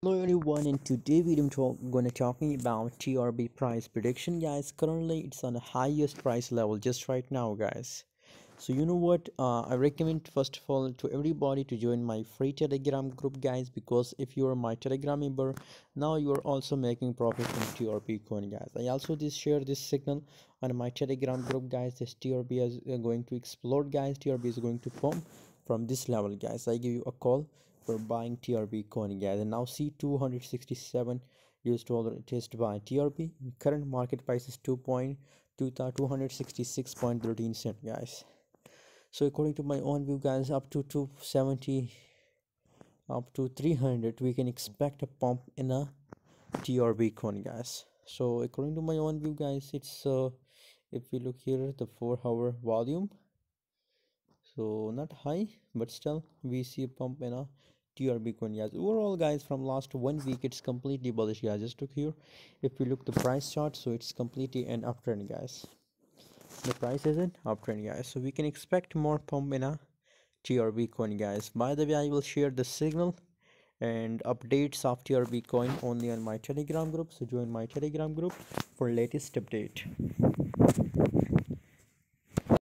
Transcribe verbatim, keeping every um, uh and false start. Hello everyone, in today's video I'm gonna talking about T R B price prediction, guys. Currently it's on the highest price level just right now, guys. So you know what, uh, I recommend first of all to everybody to join my free Telegram group, guys, because if you are my Telegram member, now you are also making profit from T R B coin, guys. I also just share this signal on my Telegram group, guys. This T R B is going to explode, guys. T R B is going to form from this level, guys. I give you a call for buying T R B coin, guys, and now see two hundred sixty-seven U S dollar it is to buy T R B. Current market price is two point two two sixty-six point one three cent, guys. So according to my own view, guys, up to two seventy, up to three hundred, we can expect a pump in a T R B coin, guys. So according to my own view, guys, it's uh, if we look here the four hour volume, so not high, but still we see a pump in a T R B coin, guys. Overall, guys, from last one week it's completely bullish, guys. Just look here, if you look the price chart, so it's completely an uptrend, guys. The price is an uptrend, guys, so we can expect more pump in a T R B coin, guys. By the way, I will share the signal and updates of T R B coin only on my Telegram group, so join my Telegram group for latest update.